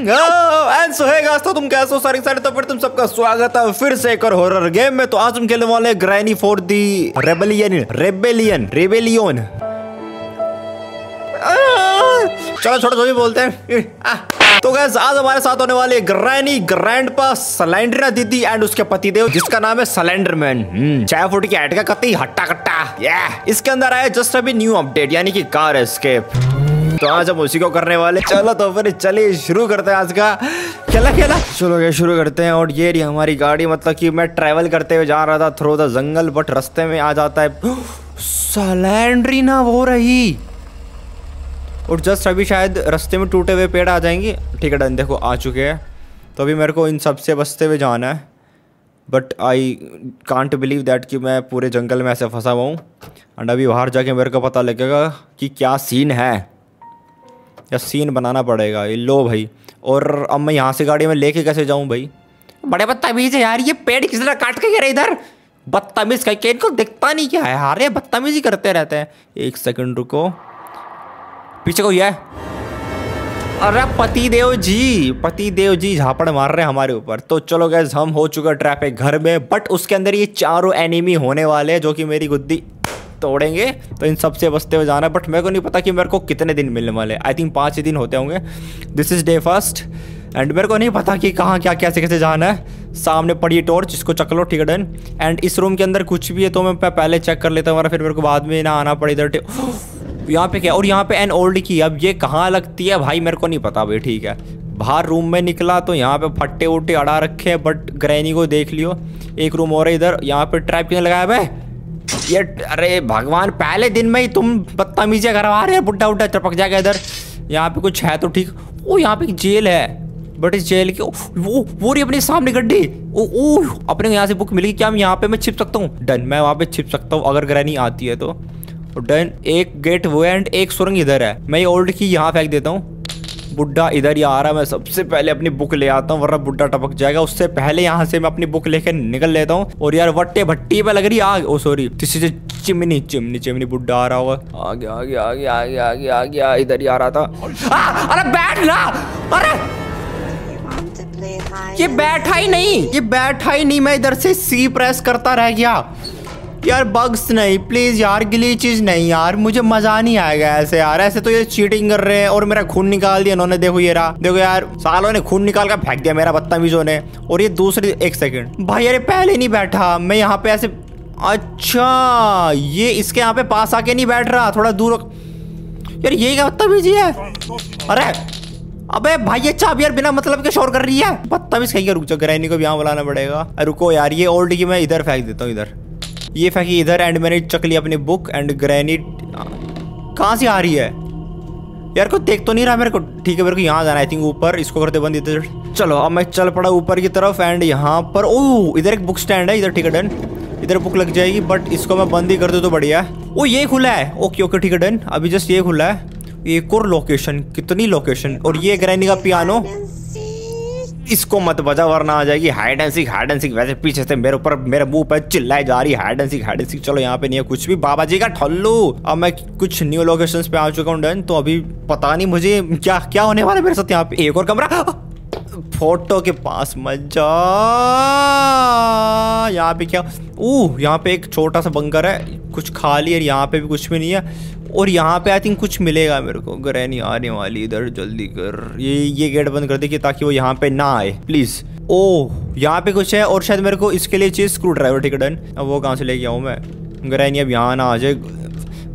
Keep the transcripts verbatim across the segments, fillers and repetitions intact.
And so, hey guys, तो तुम कैसे हो? सारे सारे तो फिर तुम सबका स्वागत है फिर से एक और हॉरर गेम में। तो आज हम खेलने वाले हैं Granny for the Rebellion Rebellion Rebellion चलो छोटा जो भी बोलते हैं। तो गैस आज हमारे साथ होने वाले ग्रैनी, ग्रैंडपा, स्लेंडरिना दीदी एंड उसके पतिदेव जिसका नाम है स्लेंडरमैन। छह फुट की हाइट का कतई हट्टा कट्टा। इसके अंदर आया जस्ट अभी न्यू अपडेट यानी कि कार एस्केप। तो आज हम उसी को करने वाले। चलो तो फिर चलिए शुरू करते हैं आज का खेला खेला चलो ये शुरू करते हैं। और ये रही हमारी गाड़ी। मतलब कि मैं ट्रैवल करते हुए जा रहा था थ्रू द जंगल, बट रास्ते में आ जाता है स्लेंडरिना वो रही। और जस्ट अभी शायद रास्ते में टूटे हुए पेड़ आ जाएंगे। ठीक है डन, देखो आ चुके हैं। तो अभी मेरे को इन सब से बचते हुए जाना है। But I can't believe that कि मैं पूरे जंगल में ऐसे फंसा हुआ हूँ। एंड अभी बाहर जाके मेरे को पता लगेगा कि क्या सीन है या सीन बनाना पड़ेगा। ये लो भाई। और अब मैं यहाँ से गाड़ी में लेके कैसे जाऊँ भाई? बड़े बदतमीज़ है यार, ये पेड़ किसी तरह काट के गिरे इधर। बदतमीज़ करके इनको दिखता नहीं क्या है यार, ये बदतमीज़ी करते रहते हैं। एक सेकेंड रुको, पीछे को ये। अरे पतिदेव जी, पतिदेव जी झापड़ मार रहे हैं हमारे ऊपर। तो चलो गैस हम हो चुका ट्रैप है घर में, बट उसके अंदर ये चारों एनिमी होने वाले हैं जो कि मेरी गुद्दी तोड़ेंगे। तो इन सबसे बचते हुए जाना। बट मेरे को नहीं पता कि मेरे को कितने दिन मिलने वाले। आई थिंक पाँच ही दिन होते होंगे। This is day first and मेरे को नहीं पता कि कहाँ क्या कैसे कैसे जाना है। सामने पड़ी टॉर्च, इसको चक लो। ठीक है डन। एंड इस रूम के अंदर कुछ भी है तो मैं पहले चेक कर लेता हूँ, वरना फिर मेरे को बाद में ना आना पड़े इधर। यहाँ पे क्या? और यहाँ पे एन ओल्ड की, अब ये कहाँ लगती है भाई मेरे को नहीं पता भाई। ठीक है बाहर रूम में निकला तो यहाँ पे फट्टे उट्टे अड़ा रखे हैं, बट ग्रैनी को देख लियो। एक रूम और इधर। यहाँ पे ट्रैप क्यों लगाया भाई ये? अरे भगवान, पहले दिन में ही तुम बदतमीज़ी करवा रहे हैं। बुड्ढा उड्ढा चपक जाएगा इधर। यहाँ पे कुछ है तो ठीक। वो यहाँ पे एक जेल है, बट इस जेल के वो वो रही अपने सामने गड्ढे। ओ ओ अपने यहाँ से बुक मिलेगी क्या? हम यहाँ पे मैं छिप सकता हूँ। डन, मैं वहाँ पे छिप सकता हूँ अगर ग्रैनी आती है तो। डन, एक गेट वो है एंड एक सुरंग इधर है। मैं ये ओल्ड की यहाँ फेंक देता हूँ। बुड्ढा इधर ही आ रहा है। मैं सबसे पहले अपनी बुक ले आता हूँ, वरना बुड्ढा टपक जाएगा। उससे पहले यहाँ से मैं अपनी बुक लेकर निकल लेता हूँ। और यार वट्टे भट्टी पे लग रही आग। ओ सॉरी, किसी चिमनी चिमनी चिमनी बुड्ढा आ रहा होगा। आगे आगे आगे आगे आगे आगे इधर ही आ रहा था। अरे बैठ ना, अरे ये बैठा ही नहीं, ये बैठा ही नहीं। मैं इधर से सी प्रेस करता रह गया यार। बग्स नहीं प्लीज़ यार, ग्लिचेस नहीं यार, मुझे मज़ा नहीं आएगा ऐसे यार। ऐसे तो ये चीटिंग कर रहे हैं। और मेरा खून निकाल दिया इन्होंने। देखो ये रहा, देखो यार सालों ने खून निकाल कर फेंक दिया मेरा बदतमीजों ने। और ये दूसरी, एक सेकंड भाई, अरे पहले नहीं बैठा मैं यहाँ पे ऐसे। अच्छा ये इसके यहाँ पे पास आके नहीं बैठ रहा, थोड़ा दूर यार। ये क्या बदतमीजी है? अरे अबे भाई ये चाबी यार बिना मतलब के शोर कर रही है। बदतमीज कहीं का। रुक जाओ, ग्रैनी को भी यहाँ बुलाना पड़ेगा। रुको यार, ये ओल्ड की मैं इधर फेंक देता हूँ। इधर ये फेंकी इधर एंड मैंने चक लिया अपनी बुक। एंड ग्रैनी कहाँ से आ रही है यार? कोई देख तो नहीं रहा मेरे को? ठीक है मेरे को यहाँ जाना है आई थिंक ऊपर। इसको करते बंद इधर। चलो अब मैं चल पड़ा ऊपर की तरफ। एंड यहाँ पर ओह इधर एक बुक स्टैंड है इधर। ठीक है डन, इधर बुक लग जाएगी। बट इसको मैं बंद ही कर दूँ तो बढ़िया है। ओ ये खुला है। ओके ओके ठीक है डन, अभी जस्ट ये खुला है। एक और लोकेशन, कितनी लोकेशन। और ये ग्रैनी का पियानो, इसको मत बजा वरना आ जाएगी। Hide and seek, hide and seek. वैसे पीछे से मेरे ऊपर मेरे मुंह पर चिल्लाई जा रही है hide and seek, hide and seek. चलो यहाँ पे नहीं है कुछ भी। बाबा जी का ठल्लू। अब मैं कुछ न्यू लोकेशंस पे आ चुका हूँ। डन, तो अभी पता नहीं मुझे क्या क्या होने वाला है मेरे साथ। यहाँ पे एक और कमरा, फोटो के पास मत जा। यहाँ पे क्या? ओह यहाँ पे एक छोटा सा बंकर है, कुछ खाली है। यहाँ पे भी कुछ भी नहीं है। और यहाँ पे आई थिंक कुछ मिलेगा मेरे को। ग्रैनी आने वाली इधर, जल्दी कर। ये ये गेट बंद कर दे ताकि वो यहाँ पे ना आए प्लीज़। ओह यहाँ पे कुछ है और शायद मेरे को इसके लिए चाहिए स्क्रू ड्राइवर। ठीक है डन। अब वो कहाँ से लेके आऊँ मैं? ग्रैनी अब यहाँ ना आ जाए।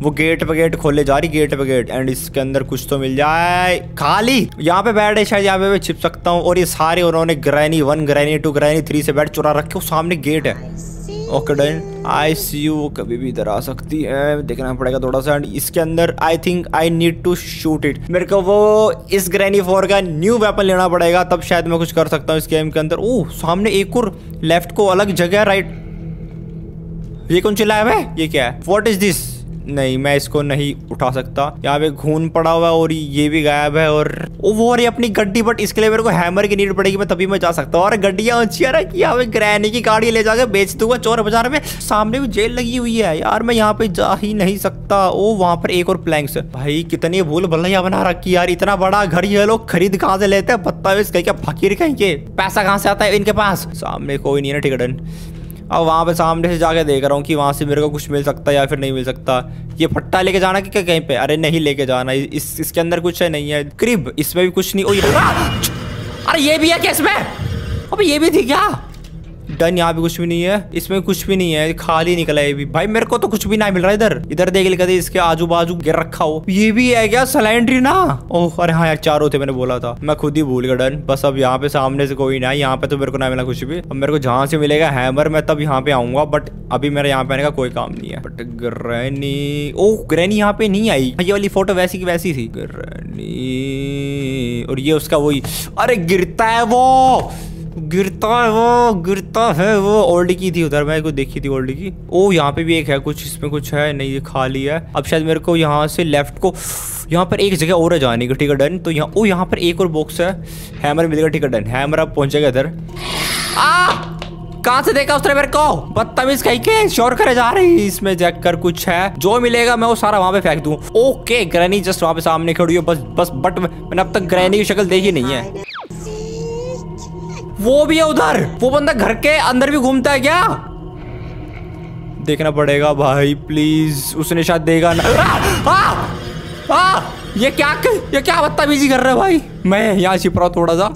वो गेट पे गेट खोले जा रही, गेट पे गेट। एंड इसके अंदर कुछ तो मिल जाए। खाली यहाँ पे बैठ है शायद, यहाँ पे मैं छिप सकता हूँ। और ये सारे उन्होंने granny one, granny two, granny three से बैठ चुरा रखे। सामने गेट है। Okay done, I see you कभी भी इधर आ सकती है, देखना पड़ेगा थोड़ा सा। एंड इसके अंदर I think I need to shoot it. मेरे को वो इस ग्रैनी फोर का न्यू वेपन लेना पड़ेगा, तब शायद मैं कुछ कर सकता हूँ इस गेम के अंदर। ओह सामने एक और लेफ्ट को अलग जगह है, राइट। ये कौन चिल्लाया है? ये क्या है? What is this? नहीं, मैं इसको नहीं उठा सकता। यहाँ पे घून पड़ा हुआ है और ये भी गायब है और वो और ये अपनी गड्डी, बट इसके लिए मेरे को हैमर की नीड पड़ेगी, मैं तभी मैं जा सकता हूँ। और गड्डियाँ ऊंची यार कि यहाँ पे ग्रैनी की गाड़ी ले जाकर बेच दूंगा चोर बाजार में। सामने भी जेल लगी हुई है यार, मैं यहाँ पे जा ही नहीं सकता। ओ वहाँ पर एक और प्लैंक्स, भाई कितनी भूल भलैया बना रखी यार। इतना बड़ा घर ये लोग खरीद कहाँ से लेते हैं, बदतमीज कहीं के फकीर कहीं के, पैसा कहाँ से आता है इनके पास। सामने कोई नहीं है ना टिकटन। अब वहाँ पे सामने से जाके देख रहा हूँ कि वहाँ से मेरे को कुछ मिल सकता है या फिर नहीं मिल सकता। ये फट्टा लेके जाना कि क्या कहीं पे, अरे नहीं लेके जाना। इस इसके अंदर कुछ है नहीं है, क्रिब इसमें भी कुछ नहीं। ओ अरे ये भी है क्या इसमें, अबे ये भी थी क्या। डन, यहाँ भी कुछ भी नहीं है, इसमें कुछ भी नहीं है, खाली निकला है ये भी। भाई मेरे को तो कुछ भी नहीं मिल रहा है इधर। इधर देख लिखा दे, इसके आजू बाजू गिर रखा हो। ये भी है क्या, स्लेंडरीना। ओह अरे हाँ यार, चारों थे मैंने बोला था, मैं खुद ही भूल गया। डन, बस अब यहाँ पे सामने से कोई ना है, यहाँ पे तो मेरे को ना मिला कुछ भी। अब मेरे को जहाँ से मिलेगा हैमर मैं तब यहाँ पे आऊंगा, बट अभी मेरा यहाँ पे आने का कोई काम नहीं है। बट ग्रैनी, ओ ग्रैनी यहाँ पे नहीं आई, ये वाली फोटो वैसी की वैसी थी ग्रैनी। और ये उसका वही, अरे गिरता है वो, गिरता है वो, गिरता है वो। ओल्ड की थी उधर, मैं कुछ देखी थी ओल्ड की। ओ यहाँ पे भी एक है कुछ, इसमें कुछ है नहीं, ये खाली है। अब शायद मेरे को यहाँ से लेफ्ट को, यहाँ पर एक जगह और जाने का, ठीक है डन। तो यहाँ, ओ यहाँ पर एक और बॉक्स है, हैमर मिलेगा, ठीक है डन। हैमर अब पहुंचेगा इधर। आ कहाँ से देखा उसने मेरे को, बदतमीज कहीं के, शोर करे जा रही। इसमें जैक कर कुछ है, जो मिलेगा मैं वो सारा वहां पे फेंक दूँ। ओके ग्रैनी जस्ट वहाँ पे सामने खड़ी हो, बस बस। बट मैंने अब तक ग्रैनी की शक्ल देखी नहीं है। वो भी है उधर, वो बंदा घर के अंदर भी घूमता है क्या, देखना पड़ेगा भाई प्लीज। उसने शायद देगा ना। आ, आ, आ, ये क्या ये क्या बदतमीजी कर रहा है भाई। मैं यहाँ छिप रहा हूँ थोड़ा सा।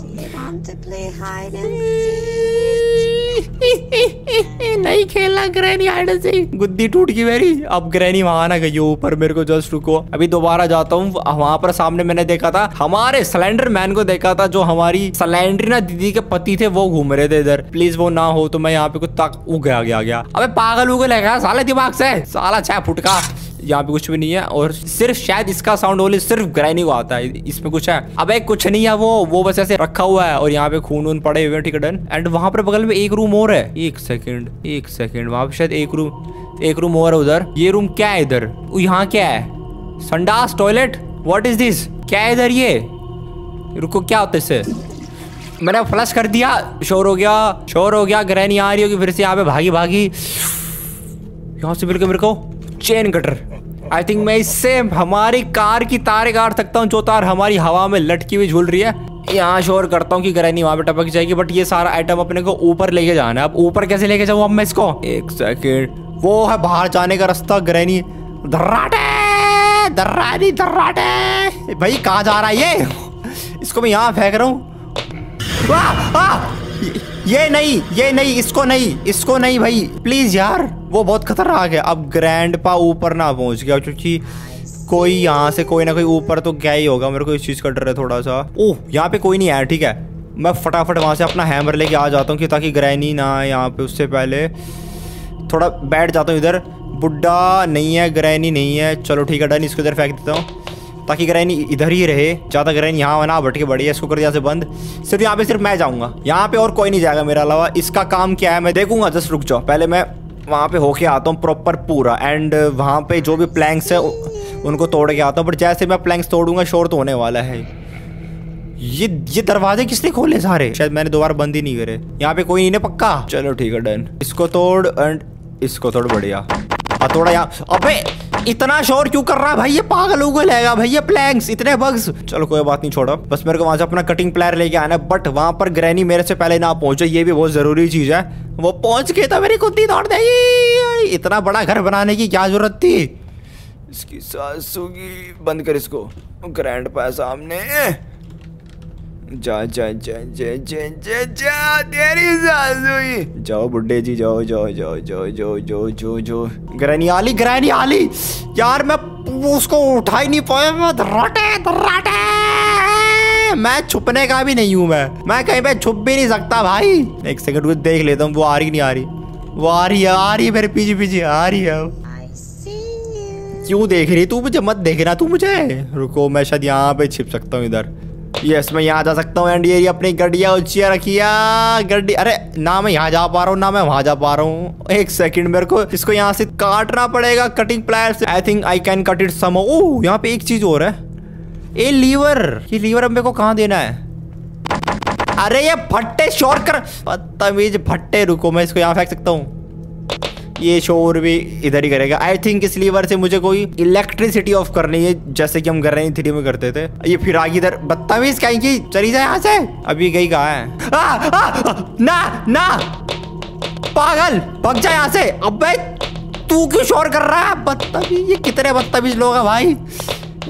नहीं खेला ग्रैनी हाइड एंड सीक, गुद्दी टूट गई मेरी। अब ग्रैनी वहां ना गई ऊपर, मेरे को जस्ट रुको अभी दोबारा जाता हूँ वहां पर। सामने मैंने देखा था, हमारे स्लेंडरमैन को देखा था, जो हमारी स्लेंडरीना दीदी के पति थे, वो घूम रहे थे इधर। प्लीज वो ना हो तो मैं यहाँ पे कुछ ताक उगया गया गया। अबे पागल उगल है साले दिमाग से, साला छह फुट का। यहाँ पे कुछ भी नहीं है और सिर्फ शायद इसका साउंड ओनली सिर्फ ग्रैनी को आता है। इसमें कुछ है, अबे कुछ नहीं है, वो वो बस ऐसे रखा हुआ है। और यहाँ पे खून वून पड़े हुए हैं, ठीक है डन। एंड वहां पर बगल में एक रूम और है, एक सेकंड एक सेकंड वहां पे शायद एक रूम एक रूम और है उधर। ये रूम क्या है इधर, यहाँ क्या है, संडास टॉयलेट, व्हाट इज दिस, क्या है इधर ये, रुको क्या होता है इससे। मैंने फ्लश कर दिया, शोर हो गया शोर हो गया। ग्रैनी आ रही होगी फिर से यहाँ पे, भागी भागी। यहाँ से मिलकर मेरे को चेन कटर, आई थिंक मैं इससे हमारी कार की तारे काट सकता हूँ, जो तार हमारी हवा में लटकी हुई झूल रही है। यहाँ शोर करता हूँ कि ग्रैनी वहाँ पे टपक जाएगी, बट ये सारा आइटम अपने को ऊपर लेके जाना है। अब ऊपर कैसे लेके जाऊँ अब मैं इसको, एक सेकेंड, वो है बाहर जाने का रास्ता। ग्रैनी धर्राटे धर्राटे धर्राटे, भाई कहाँ जा रहा है ये, इसको मैं यहाँ फेंक रहा हूँ। ये नहीं ये नहीं, इसको नहीं इसको नहीं भाई प्लीज यार, वो बहुत खतरनाक है। अब ग्रैंडपा ऊपर ना पहुंच गया, क्योंकि कोई यहाँ से कोई ना कोई ऊपर तो गया ही होगा, मेरे को इस चीज का डर है थोड़ा सा। ओह यहाँ पे कोई नहीं आया, ठीक है मैं फटाफट वहां से अपना हैमर लेके आ जाता हूँ, ताकि ग्रैनी ना आए यहाँ पे। उससे पहले थोड़ा बैठ जाता हूँ इधर। बुड्ढा नहीं है, ग्रैनी नहीं है, चलो ठीक है डन, इसको इधर फेंक देता हूँ ताकि ग्रैनी इधर ही रहे। ज़्यादा ग्रैनी यहाँ ना भटके, बढ़िया। इसको कर दिया से बंद, सिर्फ यहाँ पे सिर्फ मैं जाऊँगा, यहाँ पे और कोई नहीं जाएगा मेरे अलावा। इसका काम क्या है मैं देखूंगा, जस्ट रुक जाओ, पहले मैं वहाँ पे होके आता हूँ प्रॉपर पूरा। एंड वहाँ पे जो भी प्लैंक्स है उनको तोड़ के आता हूँ, बट जैसे मैं प्लैंक्स तोड़ूंगा शोर तो होने वाला है। ये ये दरवाजे किसने खोले सारे, शायद मैंने दोबारा बंद ही नहीं करे। यहाँ पे कोई नहीं ना पक्का, चलो ठीक है डन। इसको तोड़ एंड इसको तोड़, बढ़िया हथौड़ा यहाँ। अबे इतना शोर क्यों कर रहा है भाई, ये पागल उगल है भाई, ये प्लैंक्स इतने बग्स। चलो कोई बात नहीं, छोड़ो। बस मेरे को वहां से अपना कटिंग प्लेयर लेके आना है, बट वहां पर ग्रैनी मेरे से पहले ना पहुंचे, ये भी बहुत जरूरी चीज है। वो पहुंच गए तो मेरी कुत्ती दौड़ देगी, इतना बड़ा घर बनाने की क्या जरूरत थी। इसकी सासू की बंद कर, इसको ग्रैंडपा सामने जा जा जा जा जा जा, तेरी सासू जाओ बुड्ढे जी, जाओ जाओ जाओ जाओ जाओ जाओ जाओ जाओ। ग्रैनी आली ग्रैनी आली यार, मैं उसको उठा ही नहीं पाया। मैं धर्राटे धर्राटे, मैं छुपने का भी नहीं हूँ, मैं मैं कहीं पे छुप भी नहीं सकता भाई। एक सेकंड कुछ देख लेता हूँ, वो आ रही नहीं आ रही, वो आ रही है आ रही है मेरे पीछे पीछे आ रही है। क्यों देख रही तू मुझे, मत देखना तू मुझे, रुको मैं शायद यहाँ पे छिप सकता हूँ इधर। यस मैं यहाँ जा सकता हूँ एंड ये अपनी गड्डिया उचिया रखिया गड्डी। अरे ना मैं यहाँ जा पा रहा हूँ ना मैं वहाँ जा पा रहा हूँ। एक सेकंड मेरे को इसको यहाँ से काटना पड़ेगा कटिंग प्लायर से। I think I can cut it some. Oh यहाँ पे एक चीज और है, ए लीवर। ये लीवर अब मेरे को कहाँ देना है? अरे ये फट्टे शोर कर बदतमीज फट्टे। रुको मैं इसको यहाँ फेंक सकता हूँ। ये शोर भी इधर ही करेगा। आई थिंक इस लीवर से मुझे कोई इलेक्ट्रिसिटी ऑफ करनी है जैसे कि हम कर रहे हैं थ्री में करते थे। ये फिर आ गई इधर बदतमीज कहीं की, चली जाए यहाँ से। अभी गई कहाँ है? आ, आ, आ, ना ना पागल भाग जा यहाँ से। अबे तू क्यों शोर कर रहा है बदतमीज? ये कितने बदतमीज लोग हैं भाई,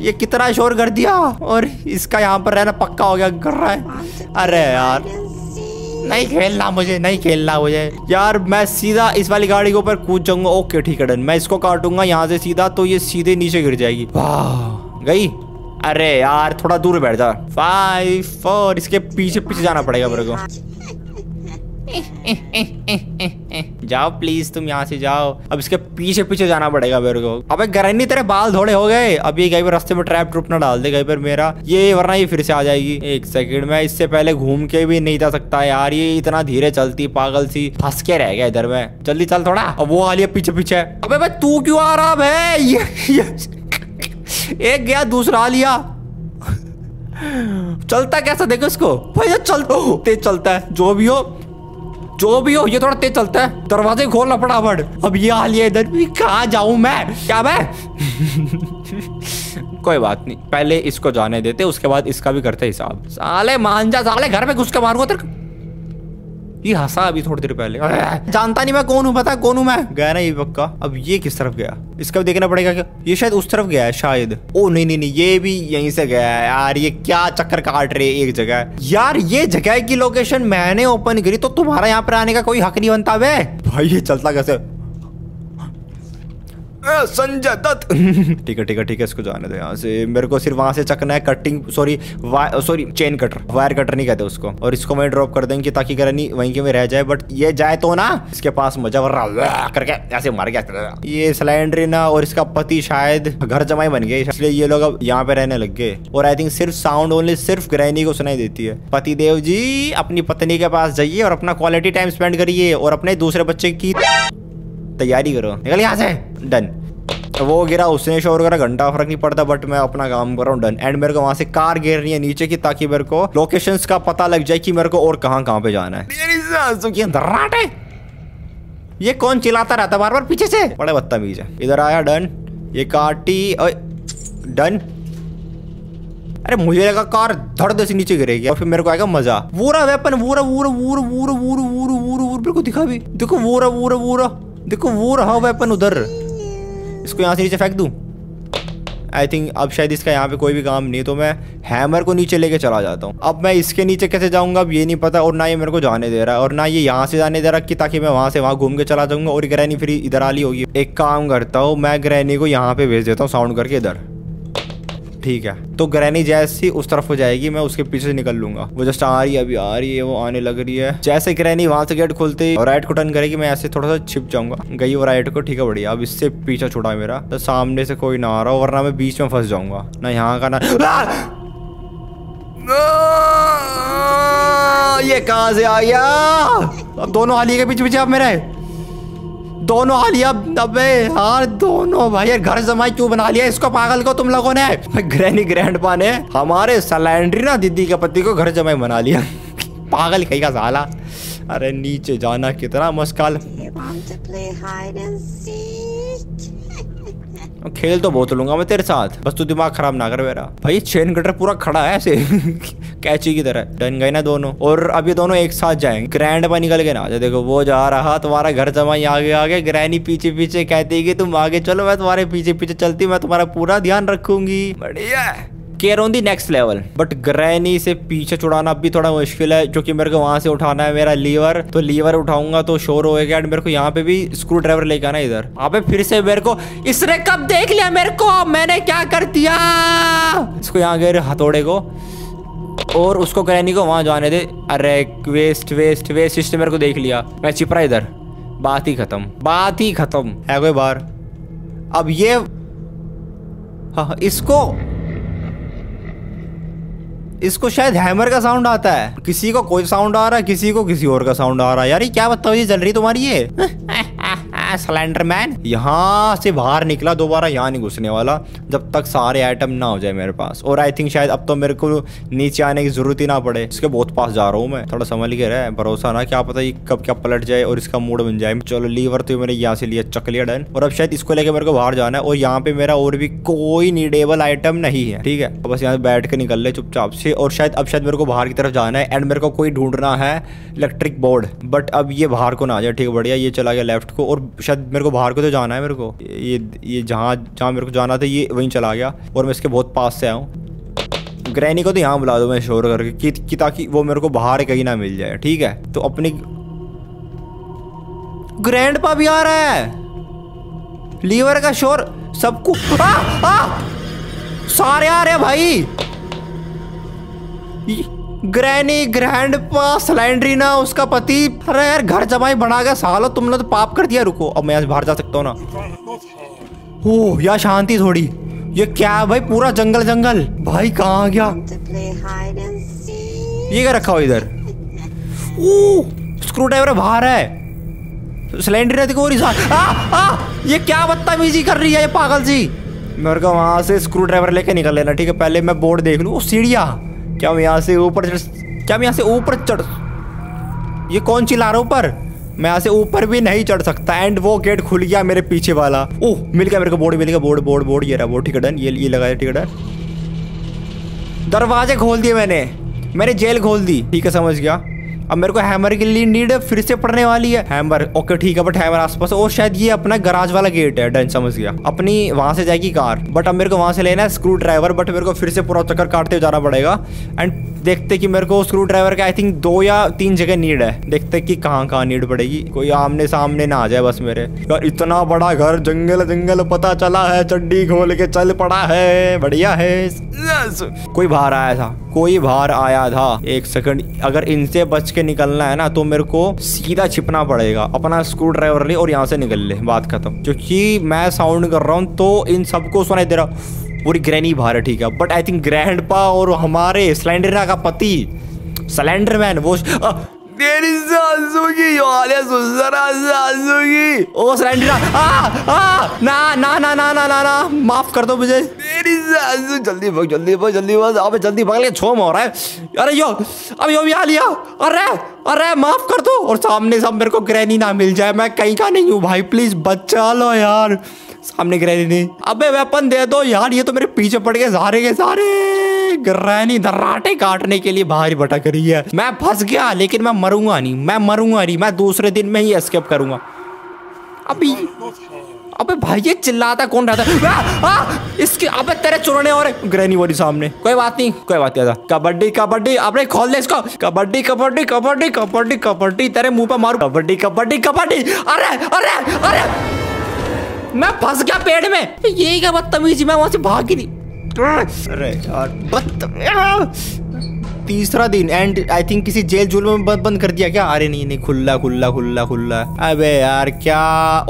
ये कितना शोर कर दिया। और इसका यहाँ पर रहना पक्का हो गया कर रहा है। अरे यार नहीं खेलना मुझे, नहीं खेलना मुझे यार। मैं सीधा इस वाली गाड़ी के ऊपर कूद जाऊंगा। ओके ठीक है डन। मैं इसको काटूंगा यहाँ से सीधा तो ये सीधे नीचे गिर जाएगी। वाह गई। अरे यार थोड़ा दूर बैठ जा। फाइव फोर इसके पीछे पीछे जाना पड़ेगा मेरे को। जाओ प्लीज तुम यहाँ से जाओ। अब इसके पीछे पीछे जाना पड़ेगा मेरे को। अबे ग्रैनी तेरे बाल धोड़े हो गए। अब ये कहीं पर रास्ते में ट्रैप ट्रूप ना डाल दे कहीं पर मेरा, ये वरना ये फिर से आ जाएगी। एक सेकंड मैं इससे पहले घूम के भी नहीं जा सकता यार, ये इतना धीरे चलती पागल सी। फंस के रह गया इधर में। जल्दी चल थोड़ा। अब वो हालिया पीछे पीछे। अबे भाई तू क्यों आ रहा है? ये, ये एक गया दूसरा हालिया। चलता कैसा देखो इसको भाई, चलता तेज चलता है। जो भी हो जो भी हो ये थोड़ा तेज चलता है। दरवाजे खोलना फटाफट। अब ये हाल ये इधर भी कहाँ जाऊं मैं क्या मैं? कोई बात नहीं पहले इसको जाने देते उसके बाद इसका भी करते हिसाब। साले मान जा, साले घर में घुस के मारूंगा तेरे को। ये हंसा अभी थोड़ी देर पहले। जानता नहीं मैं कौन हूँ, पता कौन हूँ मैं? गया ना ये पक्का। अब ये किस तरफ गया इसका भी देखना पड़ेगा क्या? ये शायद उस तरफ गया है शायद। ओ नहीं नहीं नहीं ये भी यहीं से गया है यार। ये क्या चक्कर काट रहे एक जगह यार। ये जगह की लोकेशन मैंने ओपन करी तो तुम्हारा यहाँ पर आने का कोई हक नहीं बनता बे। भाई ये चलता कैसे? संजय दत्त। ठीक है ठीक है ठीक है इसको जाने दो यहाँ से। मेरे को सिर्फ वहां से चकना है cutting sorry sorry chain cutter, wire cutter नहीं कहते उसको। और इसको मैं ड्रॉप कर देंगे ताकि ग्रैनी वहीं के में रह जाए। बट ये जाए तो ना इसके पास मजा वरना करके ऐसे मर गया। ये स्लेंडरिना और इसका पति शायद घर जमाई बन गए इसलिए ये लोग अब यहाँ पे रहने लग गए। और आई थिंक सिर्फ साउंड ओनली सिर्फ ग्रैनी को सुनाई देती है। पति देव जी अपनी पत्नी के पास जाइए और अपना क्वालिटी टाइम स्पेंड करिए और अपने दूसरे बच्चे की तैयारी करो। निकल यहाँ से। डन। वो गिरा उसने शोर करा, घंटा फर्क नहीं पड़ता बट मैं अपना काम कर रहा हूँ। डन। एंड मेरे को वहां से कार गिरनी है नीचे की ताकि मेरे को लोकेशंस का पता लग जाए कि मेरे को और कहाँ कहाँ पे जाना है। ये कौन चिल्लाता रहता बार बार पीछे से? बड़े बदतमीज है। इधर आया डन। ये काटी डन। अरे मुझे लगा कार धड़ से नीचे गिरेगी और फिर मेरे को आएगा मजा। वोरा वेपन वोरा वोरा वोरा वोरा वोरा वोरा वोरा वोरा मेरे को दिखा भी। देखो वोरा वोरा वोरा देखो वो रहा वेपन उधर। इसको यहाँ से नीचे फेंक दूँ। आई थिंक अब शायद इसका यहाँ पे कोई भी काम नहीं तो मैं हैमर को नीचे लेके चला जाता हूँ। अब मैं इसके नीचे कैसे जाऊँगा अब ये नहीं पता। और ना ये मेरे को जाने दे रहा है और ना ये यहाँ से जाने दे रहा कि ताकि मैं वहाँ से वहाँ घूम के चला जाऊँगा। और ग्रैनी फिर इधर आली होगी। एक काम करता हूँ मैं ग्रैनी को यहाँ पे भेज देता हूँ साउंड करके इधर। ठीक है तो ग्रैनी जैसी उस तरफ हो जाएगी मैं उसके पीछे निकल लूंगा। वो जस्ट आ रही है अभी आ रही है वो आने लग रही है। जैसे ग्रैनी वहां से गेट खोलते और राइट को टर्न करेगी मैं ऐसे थोड़ा सा छिप जाऊंगा। गई वो राइट को। ठीक है बढ़िया। अब इससे पीछा छुड़ा मेरा तो सामने से कोई ना आ रहा हो वरना मैं बीच में फंस जाऊंगा। ना यहाँ का ना ये कहाँ से आ गया? अब दोनों हालिया के पीछे पीछे आप मेरे दोनों हालिया। अबे यार दोनों भाई यार घर जमाई क्यों बना लिया इसको पागल को तुम लोगों ने? ग्रैनी ग्रैंडपा ने हमारे स्लेंडरिना दीदी के पति को घर जमाई बना लिया। पागल कहीं का साला। अरे नीचे जाना कितना मुश्किल। खेल तो बहुत लूंगा मैं तेरे साथ बस तू दिमाग खराब ना कर मेरा। भाई चेन कटर पूरा खड़ा है ऐसे कैची की तरह। डन गए ना दोनों। और अब ये दोनों एक साथ जाएंगे। ग्रैंडपा निकल के ना आ जाए। देखो वो जा रहा तुम्हारा घर जमाई आगे आगे। ग्रैनी पीछे पीछे कहती कि तुम आगे चलो मैं तुम्हारे पीछे पीछे चलती मैं तुम्हारा पूरा ध्यान रखूंगी। बढ़िया care on the next level. But granny से पीछे छुड़ाना अब भी थोड़ा मुश्किल है क्योंकि मेरे को वहां से उठाना है मेरा लीवर। तो लीवर उठाऊंगा तो शोर होएगा। एंड मेरे को यहाँ पे भी स्क्रू ड्राइवर लेके आना इधर। अबे फिर से मेरे को इसने कब देख लिया मेरे को? मैंने क्या कर दिया इसको? यहाँ गए हथौड़े को और उसको ग्रैनी को वहां जाने दे। अरे वेस्ट वेस्ट वेस्ट इसने मेरे को देख लिया। मैं छिपरा इधर। बात ही खत्म बात ही खत्म है। कोई बार अब ये हाँ, इसको इसको शायद हैमर का साउंड आता है, किसी को कोई साउंड आ रहा है, किसी को किसी और का साउंड आ रहा है। यार ये क्या बदतमीजी चल रही तुम्हारी ये। स्लेंडरमैन यहाँ से बाहर निकला, दोबारा यहाँ नहीं घुसने वाला जब तक सारे आइटम ना हो जाए मेरे पास। और आई थिंक शायद अब तो मेरे को नीचे आने की जरूरत ही ना पड़े, इसके बहुत पास जा रहा हूँ मैं। थोड़ा संभल के रहे, भरोसा ना क्या पता ये कब क्या पलट जाए और इसका मूड बन जाए। चलो लीवर तो मैंने यहाँ से लिया, चक लिया, डन। और अब शायद इसको लेके मेरे को बाहर जाना है और यहाँ पे मेरा और भी कोई नीडेबल आइटम नहीं है। ठीक है, बस यहाँ बैठ के निकल ले चुपचाप से। और शायद अब शायद मेरे को बाहर की तरफ जाना है एंड मेरे को कोई ढूंढना है इलेक्ट्रिक बोर्ड, बट अब ये बाहर को ना आ जाए। ठीक है, बढ़िया, ये चला गया लेफ्ट को। और शायद मेरे को बाहर को तो जाना है, मेरे को ये ये जहाँ जहाँ मेरे को जाना था ये वहीं चला गया और मैं इसके बहुत पास से आया हूँ। ग्रैनी को तो यहाँ बुला दो मैं शोर करके कि, कि ताकि वो मेरे को बाहर कहीं ना मिल जाए। ठीक है, तो अपनी ग्रैंडपा भी आ रहा है, लीवर का शोर, सबको सारे आ रहे भाई। ग्रैनी, ग्रैंडपा, स्लेंडरिना, उसका पति। अरे यार घर जमाई बना गया सालो, तुमने तो पाप कर दिया। रुको, अब मैं यहाँ बाहर जा सकता हूँ ना। ओह यार शांति थोड़ी। ये क्या है भाई, पूरा जंगल जंगल भाई, कहाँ आ गया ये? क्या रखा हो इधर? ओह स्क्रू ड्राइवर बाहर है। स्लेंडरिना देखो और आ, आ, ये क्या बदतमीजी कर रही है ये पागल जी। मेरे को वहाँ से स्क्रू ड्राइवर लेके निकल लेना। ठीक है, पहले मैं बोर्ड देख लूँ। सीढ़िया, क्या मैं यहाँ से ऊपर चढ़ क्या मैं यहाँ से ऊपर चढ़ ये कौन चिल्ला रहा है ऊपर? मैं यहाँ से ऊपर भी नहीं चढ़ सकता। एंड वो गेट खुल गया मेरे पीछे वाला। ओह मिल गया मेरे को बोर्ड, मिल गया बोर्ड, बोर्ड बोर्ड ये रहा बोर्ड। ठीक है डन, ये ये लगाया। ठीक है डन, दरवाजे खोल दिए मैंने, मैंने जेल खोल दी। ठीक है समझ गया, अब मेरे को हैमर के लिए नीड फिर से पड़ने वाली है। हैमर ओके ठीक है, बट हैमर आसपास। और शायद ये अपना गराज वाला गेट है, डन समझ गया। अपनी वहां से जाएगी कार, बट अब मेरे को वहां से लेना है स्क्रू ड्राइवर, बट मेरे को फिर से पूरा चक्कर काटते हुए जाना पड़ेगा। एंड देखते कि मेरे को स्क्रू ड्राइवर का आई थिंक दो या तीन जगह नीड है। देखते कि कहाँ कहाँ नीड पड़ेगी, कोई आमने सामने ना आ जाए बस मेरे। यार इतना बड़ा घर, जंगल जंगल, पता चला है चड्डी खोल के चल पड़ा है, बढ़िया है। कोई बाहर आया था, कोई बाहर आया था। एक सेकंड, अगर इनसे बच के निकलना है ना तो मेरे को सीधा छिपना पड़ेगा। अपना स्क्रू ड्राइवर ले और यहाँ से निकल ले, बात खत्म। क्योंकि मैं साउंड कर रहा हूँ तो इन सबको सुनाई दे रहा। पूरी ग्रैनी बाहर है, ठीक है, बट आई थिंक ग्रैंडपा और हमारे स्लेंडरिना का पति स्लेंडरमैन वो आ, तेरी सासूगी ओ स्लेंडरिना आ, आ, ना ना ना ना ना ना, ना। माफ कर दो मुझे। जल्दी भाग, जल्दी भाग, जल्दी भाग, अबे जल्दी भाग ले, छोम हो रहा है। अरे यो अब यो भी आ लिया। अरे अरे माफ कर दो, और सामने सब मेरे को ग्रैनी ना मिल जाए, मैं कहीं का नहीं हूँ भाई, प्लीज बचा लो यार। सामने ग्रैनी नहीं, अबे वेपन दे दो यार, ये तो मेरे पीछे पड़ गए सारे के सारे। ग्रैनी दर्राटे काटने के लिए बाहर भटक रही है। मैं फंस गया, लेकिन मैं मरूंगा नहीं, मैं मरूंगा नहीं, मैं दूसरे दिन में ही एस्केप करूंगा। अभी अबे भाई ये चिल्लाता कौन रहता है इसके? अबे तेरे चुरने और ग्रैनी बोली सामने। कोई बात नहीं, कोई बात नहीं। कबड्डी कबड्डी, अबे खोल ले इसको। कबड्डी कबड्डी कबड्डी कबड्डी कबड्डी, तेरे मुंह पे मारू। कबड्डी कबड्डी कबड्डी, अरे अरे अरे मैं फंस गया पेड़ में। ये क्या बदतमीजी, मैं वहां से भागी नहीं। अरे यार तीसरा दिन एंड आई थिंक किसी जेल जूल में बंद बंद कर दिया क्या? अरे नहीं नहीं, खुला खुला खुला खुला। अबे यार क्या,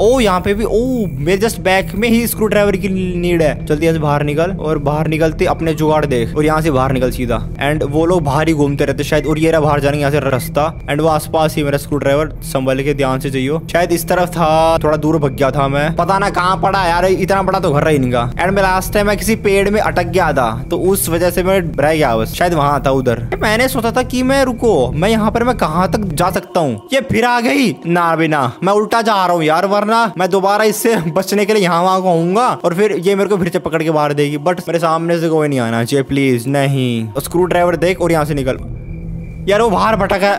ओ यहाँ पे भी, ओ मेरे जस्ट बैक में ही स्क्रू ड्राइवर की नीड है। जल्दी यहाँ से बाहर निकल, और बाहर निकलते अपने जुगाड़ देख, और यहाँ से बाहर निकल सीधा। एंड वो लोग बाहर ही घूमते रहते शायद, और ये रहा बाहर जाने यहाँ से रास्ता। एंड वो आसपास ही मेरा स्क्रू ड्राइवर, संभल के ध्यान से चाहिए। शायद इस तरफ था, थोड़ा दूर भग गया था मैं, पता ना कहाँ पड़ा यार, इतना बड़ा तो घर है इनका। एंड मैं लास्ट टाइम मैं किसी पेड़ में अटक गया था, तो उस वजह से मैं रह गया, बस शायद वहां था उधर। मैंने सोचा था कि मैं रुको मैं यहाँ पर मैं कहाँ तक जा सकता हूँ, ये फिर आ गई ना बिना। मैं उल्टा जा रहा हूँ यार, वरना मैं दोबारा इससे बचने के लिए यहाँ वहाँ आऊंगा और फिर ये मेरे को फिर से पकड़ के बाहर देगी। बट मेरे सामने से कोई नहीं आना चाहिए प्लीज, नहीं। स्क्रू ड्राइवर देख और यहाँ से निकल। यार वो बाहर भटका,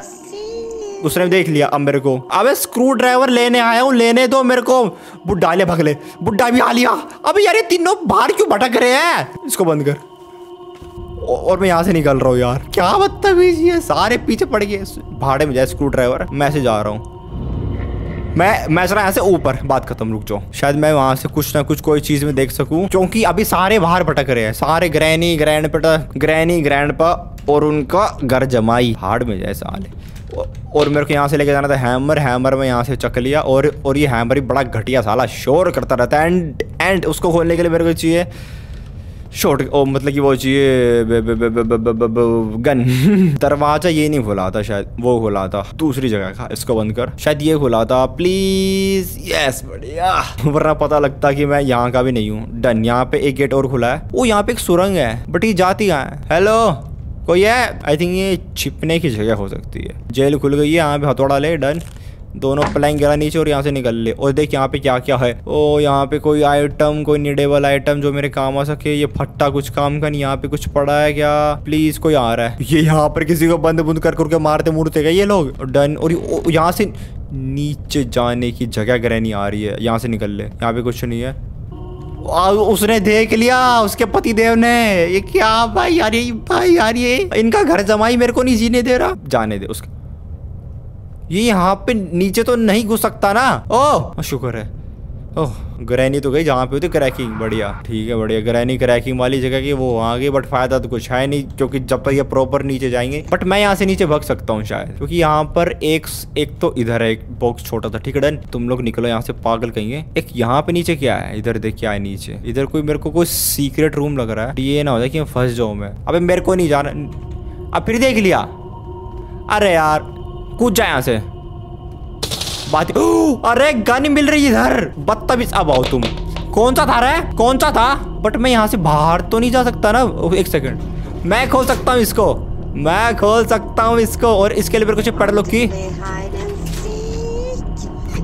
उसने देख लिया अब मेरे को। अबे स्क्रू ड्राइवर लेने आया हूँ, लेने दो मेरे को। बुड्ढा ले, भगले बुड्ढा भी आ लिया। अबे यार ये तीनों बाहर क्यों भटक रहे हैं? इसको बंद कर, और मैं यहाँ से निकल रहा हूँ। यार क्या बदतमीजी है, सारे पीछे पड़ गए। भाड़े में जाए स्क्रू ड्राइवर, मैं से जा रहा हूँ, मैं मैं चला यहाँ से ऊपर, बात खत्म। रुक जाओ, शायद मैं वहाँ से कुछ ना कुछ कोई चीज में देख सकूँ, क्योंकि अभी सारे बाहर भटक रहे हैं सारे। ग्रैनी ग्रैंडपा, ग्रैनी ग्रैंडपा और उनका घर जमाई। भाड़ में जाए साले। और मेरे को यहाँ से लेके जाना था हैमर, हैमर में यहाँ से चक लिया। और और ये हैमर ही बड़ा घटिया साला, शोर करता रहता है। एंड एंड उसको खोलने के लिए मेरे को चाहिए शॉर्ट ओ मतलब कि वो चाहिए गन। दरवाजा ये नहीं खुला था, शायद वो खुला था दूसरी जगह का, इसको बंद कर। शायद ये खुला था, प्लीज। यस बढ़िया, वरना पता लगता कि मैं यहाँ का भी नहीं हूँ। डन। यहाँ पे एक गेट और खुला है। वो यहाँ पे एक सुरंग है, बट ये जाती कहाँ है? हेलो कोई है? आई थिंक ये छिपने की जगह हो सकती है। जेल खुल गई है, यहाँ पे हथौड़ा ले। डन। दोनों प्लैंक गिरा नीचे और यहाँ से निकल ले। और देख यहाँ पे क्या क्या है। ओ यहाँ पे कोई आइटम, कोई नीडेबल आइटम जो मेरे काम आ सके। ये फट्टा कुछ काम का नहीं। यहाँ पे कुछ पड़ा है क्या? प्लीज कोई आ रहा है। ये यहाँ पर किसी को बंद बुंद कर करके मारते मुड़ते गए ये लोग। डन। और यहाँ से नीचे जाने की जगह ग्रैनी आ रही है, यहाँ से निकल ले। यहाँ पे कुछ नहीं है। उसने देख लिया, उसके पति देव ने। ये क्या भाई यार, ये भाई यार, ये इनका घर जमाई मेरे को नहीं जीने दे रहा। जाने दे उसका। ये यहाँ पे नीचे तो नहीं घुस सकता ना। ओह शुक्र है। ओह ग्रैनी तो गई जहाँ पे होती क्रैकिंग। बढ़िया, ठीक है बढ़िया। ग्रैनी क्रैकिंग वाली जगह की वो आ गई, बट फायदा तो कुछ है नहीं क्योंकि जब तक ये प्रॉपर नीचे जाएंगे। बट मैं यहाँ से नीचे भाग सकता हूँ शायद, क्योंकि यहाँ पर एक एक तो इधर है एक बॉक्स छोटा था। ठीक है डन। तुम लोग निकलो यहाँ से, पागल कहीं है। एक यहाँ पे नीचे क्या है? इधर देख क्या है नीचे। इधर कोई मेरे को कोई सीक्रेट रूम लग रहा है। ये ना हो जाए कि फंस जाऊँ मैं। अबे मेरे को नहीं जाना। अब फिर देख लिया। अरे यार कूद जाए यहाँ से। बात। अरे गन मिल रही है इधर। बदतमीज। अब आओ तुम। कौन सा था रे? कौन सा था? बट मैं यहाँ से बाहर तो नहीं जा सकता ना। एक सेकंड, मैं खोल सकता हूँ इसको, मैं खोल सकता हूँ इसको। और इसके लिए कुछ पढ़ लो कि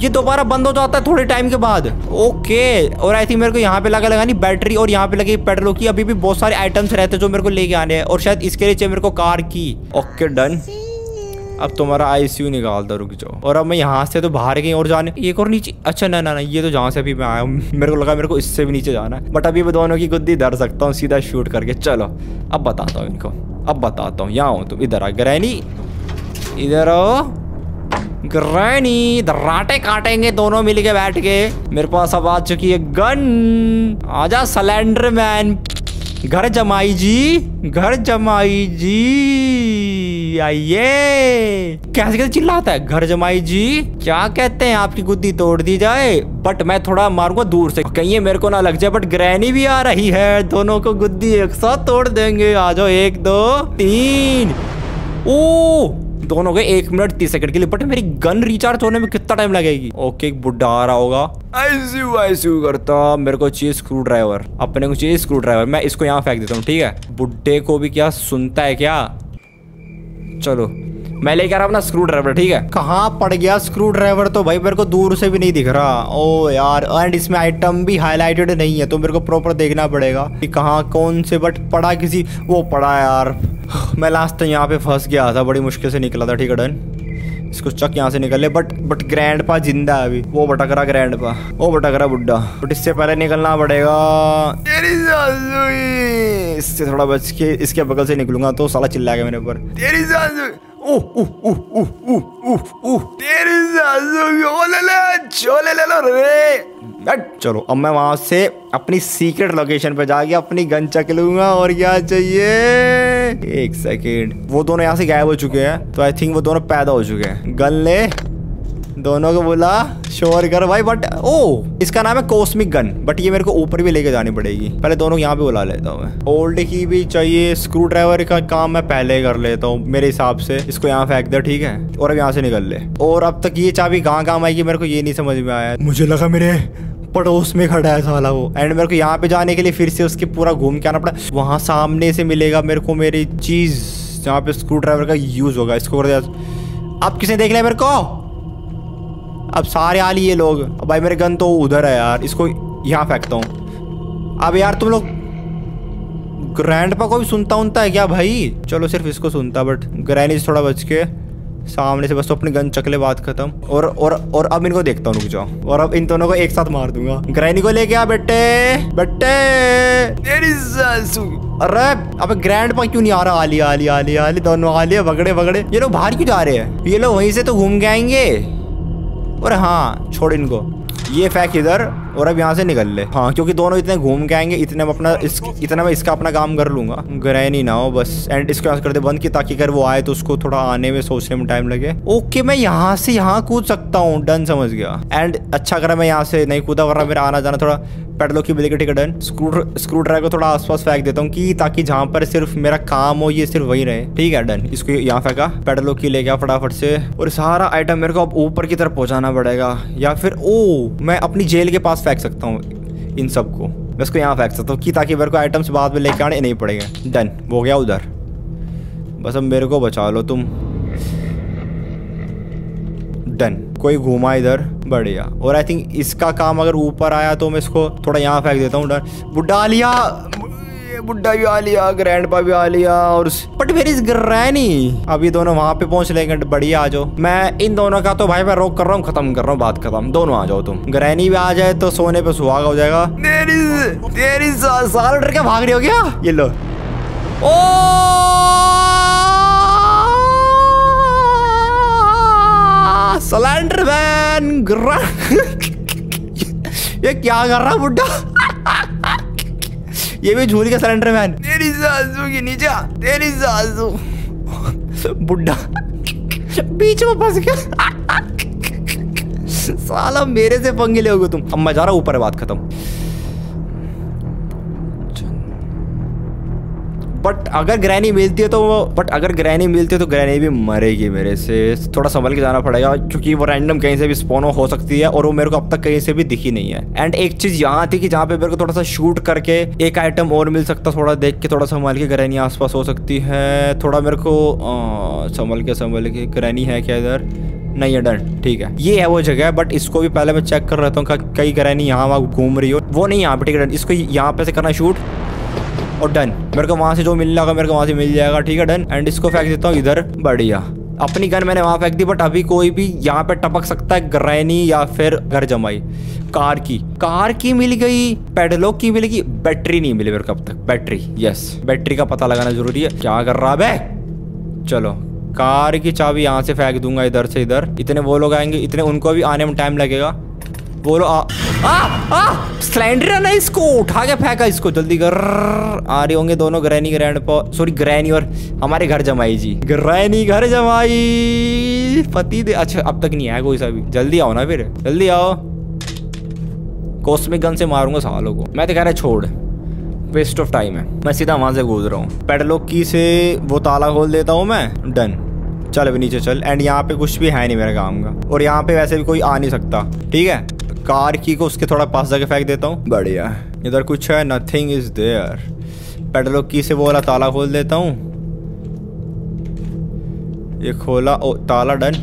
ये दोबारा बंद हो जाता है थोड़े टाइम के बाद। ओके। और आई थिंक मेरे को यहाँ पे लगा लगानी बैटरी और यहाँ पे लगी पेट्रोल की। अभी भी बहुत सारे आइटम्स रहते हैं जो मेरे को लेके आने हैं। और शायद इसके लिए चाहिए मेरे को कार की। Okay done. अब तुम्हारा आईसीयू निकालता, रुक जाओ। और अब मैं यहाँ से तो बाहर कहीं और जाने, एक और नीचे। अच्छा ना ना ना, ये तो जहाँ से अभी मैं आया हूँ मेरे को लगा मेरे को इससे भी नीचे जाना है। बट अभी मैं दोनों की गुद्दी धर सकता हूँ सीधा शूट करके। चलो अब बताता हूँ इनको, अब बताता हूँ। यहाँ हो तुम, इधर आ ग्रैनी, इधर आओ ग्रैनी। दर्राटे काटेंगे दोनों मिल के बैठ के। मेरे पास अब आ चुकी है गन। आजा स्लेंडरमैन, घर जमाई जी, घर जमाई जी आइए। कैसे कैसे चिल्लाता है, घर जमाई जी। क्या कहते हैं, आपकी गुद्दी तोड़ दी जाए। बट मैं थोड़ा मारूंगा दूर से कहीं ये मेरे को ना लग जाए। बट ग्रैनी भी आ रही है, दोनों को गुद्दी एक साथ तोड़ देंगे। आ जाओ, एक दो तीन। ओ दोनों के एक मिनट तीस सेकंड के लिए। बट मेरी गन रिचार्ज होने में कितना टाइम लगेगी? ओके एक बुड्ढा आ रहा होगा। आईसीयू आईसीयू करता। मेरे को चाहिए स्क्रू ड्राइवर, अपने को चाहिए स्क्रू ड्राइवर। मैं इसको यहाँ फेंक देता हूँ। ठीक है। बुड्ढे को भी क्या सुनता है क्या? चलो मैं लेके आ रहा हूँ अपना स्क्रू ड्राइवर। ठीक है। कहाँ पड़ गया स्क्रू ड्राइवर? तो भाई मेरे को दूर से भी नहीं दिख रहा। ओ यार, एंड इसमें आइटम भी हाईलाइटेड नहीं है तो मेरे को प्रॉपर देखना पड़ेगा कि कहाँ कौन से। बट पड़ा किसी, वो पड़ा यार। मैं लास्ट टाइम यहाँ पे फंस गया था, बड़ी मुश्किल से निकला था। ठीक है डन। इसको चक यहाँ से निकले। बट बट ग्रैंडपा जिंदा है अभी। वो भटक रहा ग्रैंडपा, वो भटक रहा बुड्ढा। बट इससे पहले निकलना पड़ेगा। इससे थोड़ा बच के इसके बगल से निकलूंगा तो साला चिल्लाएगा मेरे ऊपर। ओह ओह ओह ओह ओह ओह तेरी ले ले लो रे। चलो अब मैं वहां से अपनी सीक्रेट लोकेशन पे जाके अपनी गन चक लूंगा। और क्या चाहिए? एक सेकेंड। वो दोनों यहाँ से गायब हो चुके हैं तो आई थिंक वो दोनों पैदा हो चुके हैं। गन ले, दोनों को बोला शोर कर भाई। बट ओ इसका नाम है कॉस्मिक गन। बट ये मेरे को ऊपर भी लेके जानी पड़ेगी। पहले दोनों यहाँ पे बुला लेता हूँ मैं। ओल्ड की भी चाहिए। स्क्रू ड्राइवर का काम मैं पहले कर लेता हूँ मेरे हिसाब से। इसको यहाँ फेंक दे। ठीक है। और अब यहाँ से निकल ले। और अब तक ये चाबी कहाँ काम आएगी मेरे को ये नहीं समझ में आया। मुझे लगा मेरे पड़ोस में खड़ा है साला वो। एंड मेरे को यहाँ पे जाने के लिए फिर से उसके पूरा घूम के आना पड़ा। वहाँ सामने से मिलेगा मेरे को मेरी चीज जहाँ पे स्क्रू ड्राइवर का यूज होगा। इसको कर दिया। अब किसने देख लिया मेरे को? अब सारे आली ये लोग। अब भाई मेरे गन तो उधर है यार, इसको यहाँ फेंकता हूँ। अब यार तुम लोग ग्रैंडपा को भी सुनता उनता है क्या भाई? चलो सिर्फ इसको सुनता। बट ग्रैनी से थोड़ा बच के सामने से बस तो अपनी गन चकले, बात खत्म। और और और अब इनको देखता हूँ, रुक जाओ। और अब इन दोनों को एक साथ मार दूंगा। ग्रैनी को लेके आ बेटे, बेटे। अरे अब ग्रैंडपा क्यों नहीं आ रहा? आली आली आली आली दोनों आलिया बगड़े बगड़े। ये लोग बाहर क्यों जा रहे हैं? ये लोग वहीं से तो घूम के आएंगे। और हाँ छोड़ इनको, ये फेंक इधर। और अब यहाँ से निकल ले। हाँ, क्योंकि दोनों इतने घूम के आएंगे, इतने में अपना इस, इतना मैं इसका अपना काम कर लूंगा। ग्रैनी ना हो बस। एंड इसको यहाँ कर दे बंद की, ताकि अगर वो आए तो उसको थोड़ा आने में सोचने में टाइम लगे। ओके, मैं यहाँ से यहाँ कूद सकता हूँ, डन, समझ गया। एंड अच्छा करा मैं यहाँ से नहीं कूदा, वरना मेरा आना जाना थोड़ा पेडलो की बिल्ली के टिकट है। स्क्रू स्क्रू ड्राइवर को थोड़ा आसपास फेंक देता हूँ कि ताकि जहाँ पर सिर्फ मेरा काम हो ये सिर्फ वही रहे। ठीक है, डन। इसको यहाँ फेंका, पेडलो की ले गया फटाफट से। और सारा आइटम मेरे को अब ऊपर की तरफ पहुँचाना पड़ेगा, या फिर ओ मैं अपनी जेल के पास फेंक सकता हूँ इन सबको। मैं इसको यहाँ फेंक सकता हूँ कि ताकि मेरे को आइटम्स बाद में लेके आने नहीं पड़ेगा। डन, हो गया उधर। बस अब मेरे को बचा लो तुम। डन, कोई घूमा इधर, बढ़िया। और आई थिंक इसका काम अगर ऊपर आया तो मैं इसको थोड़ा यहाँ फेंक देता हूँ। डन, बुढ़ा लिया, बुढ़ा भी आ लिया, ग्रैंडपा भी आ लिया। और बट वेयर इज ग्रैनी? अभी दोनों वहाँ पे पहुँच लेंगे। बढ़िया, आ जाओ। मैं इन दोनों का तो भाई मैं रोक कर रहा हूँ, खत्म कर रहा हूँ, बात खत्म। दोनों आ जाओ तुम। ग्रैनी भी आ जाए तो सोने पे सुहागा हो जाएगा। तेरी साल डर के भाग रही हो क्या? ये लो। ओ स्लेंडरमैन ये क्या कर रहा बुड्ढा? ये भी झूल के स्लेंडरमैन। तेरी सासू की नीचा, तेरी सासू। बुड्ढा बीच में फंस गया। साला मेरे से पंगे लोगे तुम। अब मैं जा रहा हूं ऊपर, बात खत्म। बट अगर ग्रैनी मिलती है तो वो बट अगर ग्रैनी मिलती है तो ग्रैनी भी मरेगी मेरे से। थोड़ा संभल के जाना पड़ेगा, क्योंकि वो रैंडम कहीं से भी स्पॉन हो सकती है और वो मेरे को अब तक कहीं से भी दिखी नहीं है। एंड एक चीज यहाँ थी कि जहाँ पे मेरे को थोड़ा सा शूट करके एक आइटम और मिल सकता। थोड़ा देख के, थोड़ा संभल के, ग्रैनी आसपास हो सकती है। थोड़ा मेरे को संभल के संभल के ग्रैनी है क्या इधर? नहीं है, डन, ठीक है। ये है वो जगह, बट इसको भी पहले मैं चेक कर रहता हूँ कई ग्रैनी यहाँ वहाँ घूम रही हो। वो नहीं यहाँ पे, ठीक है, डन। इसको यहाँ पे से करना शूट, और डन मेरे को वहाँ से जो मिलना होगा मेरे को वहाँ से मिल जाएगा। ठीक है, डन। एंड इसको फेंक देता हूँ इधर। बढ़िया, अपनी गन मैंने वहाँ फेंक दी। बट अभी कोई भी यहाँ पे टपक सकता है, ग्रैनी या फिर घर जमाई। कार की कार की मिल गई, पेडलॉक की मिल गई, बैटरी नहीं मिली मेरे को अब तक। बैटरी, यस, बैटरी का पता लगाना जरूरी है। क्या कर रहा बे? चलो, कार की चाबी यहाँ से फेंक दूंगा इधर से इधर। इतने वो लोग आएंगे, इतने उनको भी आने में टाइम लगेगा। बोलो आ, आ, आ, स्लेंडर ना, इसको उठा के फेंका। इसको जल्दी कर। आ रहे होंगे दोनों, ग्रैनी ग्रैंडपा, सॉरी ग्रैनी और हमारे घर जमाई जी। ग्रैनी घर जमाई पति दे। अच्छा, अब तक नहीं आया कोई सा भी। जल्दी आओ ना, फिर जल्दी आओ। कॉस्मिक गन से मारूंगा सालों को। मैं तो कह रहा छोड़, वेस्ट ऑफ टाइम है। मैं सीधा वहां से कूद रहा हूँ। पेडलॉक की से वो ताला खोल देता हूँ मैं। डन, चल अभी नीचे चल। एंड यहाँ पे कुछ भी है नहीं मेरे काम का, और यहाँ पे वैसे भी कोई आ नहीं सकता। ठीक है, कार की को उसके थोड़ा पास जाके फेंक देता हूँ। बढ़िया, इधर कुछ है? Nothing is there. पेडलॉक की से वो वाला ताला खोल देता हूँ। ये खोला, ओ ताला, डन।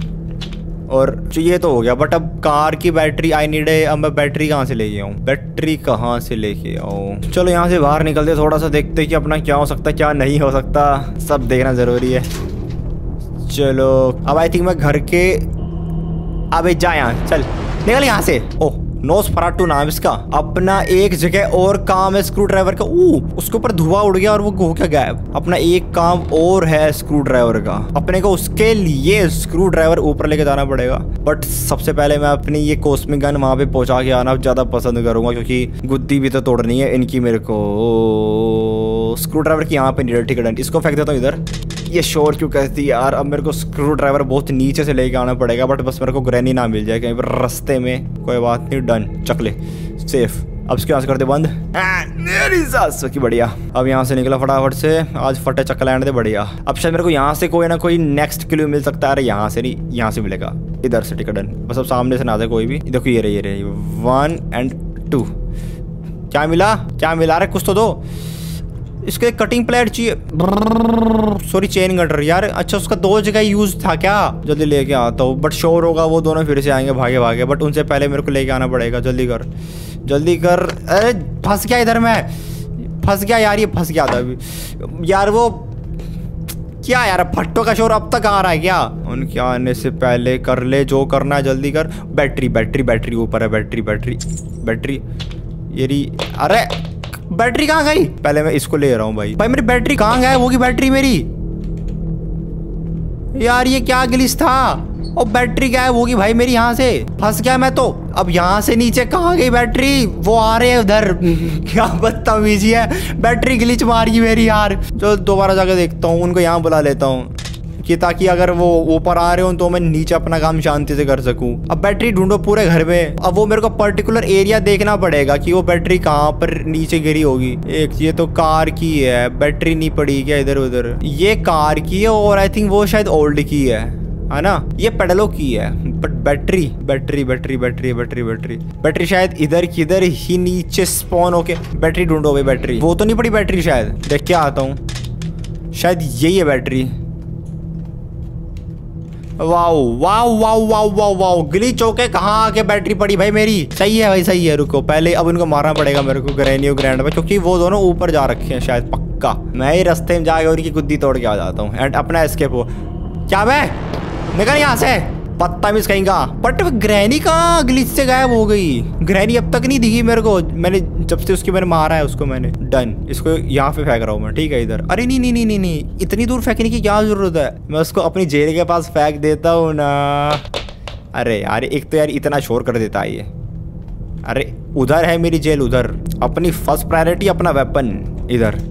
और ये तो हो गया। बट अब कार की बैटरी आई नीड है। अब मैं बैटरी कहाँ से लेके आऊँ? बैटरी कहाँ से लेके आऊँ? चलो यहाँ से बाहर निकलते, थोड़ा सा देखते कि अपना क्या हो सकता क्या नहीं हो सकता। सब देखना ज़रूरी है। चलो, अब आई थिंक मैं घर के, अबे जा यहाँ, चल निकल यहाँ से। ओह, नोस फराटू नाम इसका। अपना एक जगह और काम है स्क्रू ड्राइवर का। ऊ उसके ऊपर धुआं उड़ गया और वो हो क्या गायब। अपना एक काम और है स्क्रू ड्राइवर का। अपने को उसके लिए स्क्रू ड्राइवर ऊपर लेके जाना पड़ेगा। बट सबसे पहले मैं अपनी ये कॉस्मिक गन वहाँ पे पहुँचा के आना ज्यादा पसंद करूंगा, क्योंकि गुद्दी भी तो तोड़नी है इनकी मेरे को। स्क्रू ड्राइवर की यहाँ पे नीड। ठीक है, इसको फेंक देता हूँ इधर। ये शोर क्यों करती यार? अब मेरे को स्क्रू ड्राइवर बहुत नीचे से लेके आना पड़ेगा। बट बस मेरे को ग्रैनी ना मिल जाए कहीं पर रास्ते में। कोई बात नहीं, डन, चकले सेफ। अब इसके यहाँ से करते बंद। मेरी सासू की, बढ़िया। अब यहाँ से निकला फटाफट से। आज फटे चक्कर लैंड दे, बढ़िया। अब शायद मेरे को यहाँ से कोई ना कोई नेक्स्ट क्लू मिल सकता है। अरे यहाँ से नहीं, यहाँ से मिलेगा, इधर से। ठीक है, डन। बस अब सामने से ना जाए कोई भी। देखो ये रही, ये रही, वन एंड टू। क्या मिला? क्या मिला? अरे कुछ तो दो। इसके कटिंग प्लेट चाहिए, सॉरी चेन कटर यार। अच्छा, उसका दो जगह यूज था क्या? जल्दी लेके आता हूँ। बट श्योर होगा वो दोनों फिर से आएंगे भागे भागे। बट उनसे पहले मेरे को लेके आना पड़ेगा। जल्दी कर, जल्दी कर। अरे फंस गया इधर, मैं फंस गया यार। ये फंस गया था अभी यार। वो क्या यार, भट्टों का शोर अब तक आ रहा है क्या? उनके आने से पहले कर ले जो करना है, जल्दी कर। बैटरी बैटरी बैटरी ऊपर है। बैटरी बैटरी बैटरी ये, अरे बैटरी कहाँ गई? पहले मैं इसको ले रहा हूँ भाई। भाई मेरी बैटरी कहाँ गया? वो की बैटरी मेरी यार। ये क्या ग्लिच था? और बैटरी क्या है वो की भाई मेरी? यहाँ से फंस गया मैं तो। अब यहाँ से नीचे कहाँ गई बैटरी? वो आ रहे हैं उधर। क्या बदतमीजी है, बैटरी ग्लिच मारी मेरी यार। तो दोबारा जाकर देखता हूँ, उनको यहाँ बुला लेता हूँ कि ताकि अगर वो ऊपर आ रहे हो तो मैं नीचे अपना काम शांति से कर सकूं। अब बैटरी ढूंढो पूरे घर में। अब वो मेरे को पर्टिकुलर एरिया देखना पड़ेगा कि वो बैटरी कहाँ पर नीचे गिरी होगी। एक ये तो कार की है, बैटरी नहीं पड़ी क्या इधर उधर? ये कार की है और आई थिंक वो शायद ओल्ड की है, है ना? ये पेडलों की है, but battery battery battery battery battery battery battery शायद इधर किधर ही नीचे स्पॉन होके। बैटरी ढूंढो भाई, बैटरी वो तो नहीं पड़ी। बैटरी शायद देख के आता हूँ, शायद यही है battery. Wow wow wow wow wow wow, glitch होके कहाँ आके बैटरी पड़ी भाई मेरी। सही है भाई, सही है। रुको पहले अब उनको मारना पड़ेगा मेरे को, ग्रैनी और ग्रैंडपा, क्योंकि वो दोनों ऊपर जा रखे हैं शायद पक्का। मैं ही रास्ते में जाके उनकी गुद्दी तोड़ के आ जाता हूँ एंड अपना एस्केप हो। क्या बे, निकल यहाँ से बदतमीज कहीं का। बट ग्रैनी कहाँ ग्लिच से गायब हो गई? ग्रैनी अब तक नहीं दिखी मेरे को। मैंने जब से उसकी मैंने मारा है उसको। मैंने डन, इसको यहाँ पे फेंक रहा हूँ मैं, ठीक है इधर। अरे नहीं नहीं नहीं नहीं, इतनी दूर फेंकने की क्या जरूरत है? मैं उसको अपनी जेल के पास फेंक देता हूँ ना। अरे यार, एक तो यार इतना शोर कर देता है ये। अरे उधर है मेरी जेल, उधर। अपनी फर्स्ट प्रायोरिटी अपना वेपन इधर,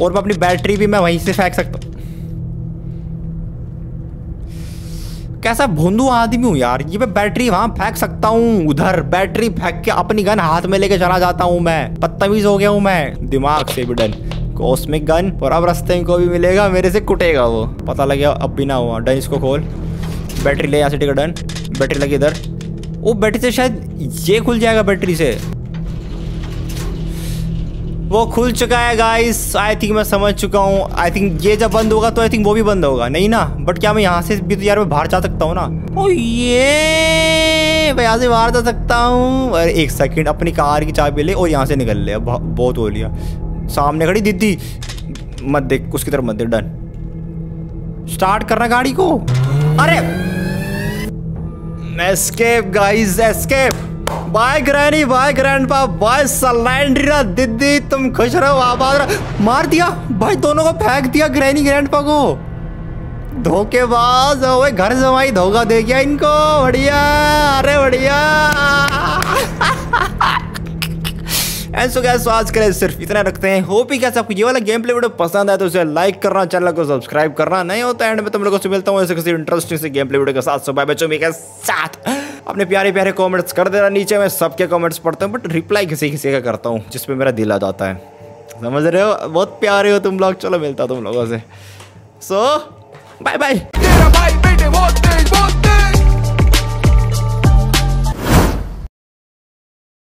और अपनी बैटरी भी मैं वहीं से फेंक सकता हूँ। कैसा भोंदू आदमी हूँ यार, ये मैं बैटरी वहां फेंक सकता हूँ उधर। बैटरी फेंक के अपनी गन हाथ में लेके चला जाता हूँ मैं, बदतमीज हो गया हूँ मैं दिमाग से भी। Done, cosmic gun. और अब रास्ते को भी मिलेगा, मेरे से कुटेगा वो, पता लगे अब भी ना हुआ। डन, इसको खोल, बैटरी ले यहाँ से, ठीक है। डन, बैटरी लगी इधर। वो बैटरी से शायद ये खुल जाएगा, बैटरी से वो खुल चुका है गाइस। आई थिंक मैं समझ चुका हूँ। आई थिंक ये जब बंद होगा तो आई थिंक वो भी बंद होगा, नहीं ना? बट क्या मैं यहाँ से भी तो यार मैं बाहर जा सकता हूँ ना? ओ ये मैं यहाँ से बाहर जा सकता हूँ। अरे एक सेकंड, अपनी कार की चाबी ले और यहाँ से निकल ले। अब बहुत हो लिया, सामने खड़ी दीदी मत देख, उसकी तरफ मत देख। डन, स्टार्ट करना गाड़ी को। अरे escape guys, escape. Bye granny, bye grandpa, bye Slenderina दीदी, तुम खुश रहो आबाद। मार दिया भाई, दोनों को फेंक दिया, ग्रैनी ग्रैंडपा को। धोखेबाज ओए, घर जमाई धोखा दे गया इनको। बढ़िया, अरे बढ़िया। ऐसा क्या आज के लिए सिर्फ इतना रखते हैं। होप ही कैसे आपको ये वाला गेम प्ले वीडियो पसंद आया तो उसे लाइक करना, चैनल को सब्सक्राइब करना। नहीं होता एंड में तुम लोगों से मिलता हूँ ऐसे किसी इंटरेस्टिंग से गेम प्ले वीडियो के साथ। सुबह बच्चों के साथ अपने प्यारे प्यारे कमेंट्स कर देना नीचे, मैं सबके कमेंट्स पढ़ता हूँ, बट रिप्लाई किसी किसी का करता हूँ जिसपे मेरा दिल आ जाता है, समझ रहे हो? बहुत प्यारे हो तुम लोग। चलो मिलता तुम लोगों से, सो बाय बाय।